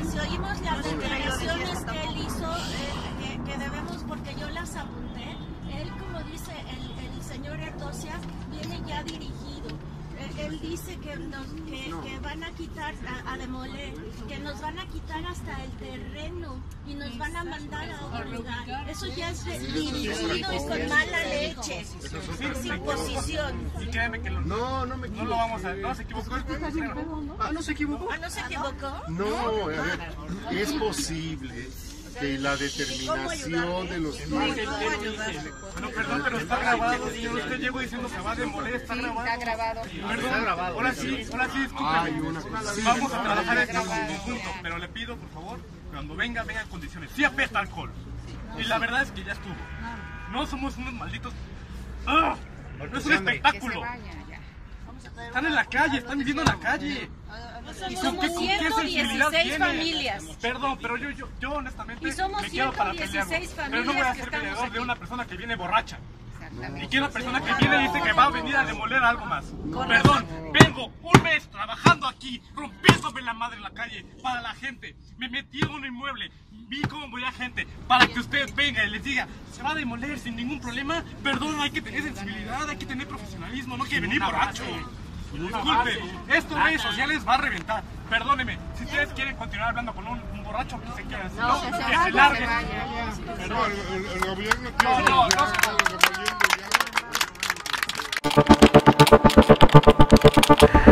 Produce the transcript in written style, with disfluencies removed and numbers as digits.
Y si oímos las declaraciones que él hizo, que debemos, porque yo las apunté, él, como dice el señor Erdósias, viene ya dirigido. Él dice que van a quitar, a demoler, que nos van a quitar hasta el terreno y nos van a mandar a otro lugar. Eso ya es dirigido y con mala leche, sin posición. Y créanme que no lo vamos a ver. No se equivocó. Ah, ¿no se equivocó? Ah, ¿no se equivocó? No, a ver, es posible de la determinación de los tuyos. Bueno, perdón, pero está grabado. Yo usted llevo diciendo que va a demoler, está grabado. Está grabado. Perdón, ahora sí, discúlpeme. Vamos a trabajar esto en conjunto, pero le pido, por favor, cuando venga en condiciones. Sí apesta alcohol. Y la verdad es que ya estuvo. No somos unos malditos... ¡Ah! No es un espectáculo. Están en la calle, están viviendo en la calle. Y somos 116 familias. Perdón, pero yo honestamente me quedo para pelearme. Pero no voy a ser peleador de una persona que viene borracha. Y que la persona que viene dice que va a venir a demoler algo más. Perdón, vengo un mes trabajando aquí, rompiéndome la madre en la calle, para la gente. Me metí en un inmueble, vi cómo moría gente, para que usted venga y les diga, se va a demoler sin ningún problema. Perdón, hay que tener sensibilidad, hay que tener profesionalismo, no hay que venir borracho. Disculpe, esto en redes sociales va a reventar. Perdóneme, si ustedes quieren continuar hablando con un borracho, que se quede así, que se largue. No, el gobierno tiene... No.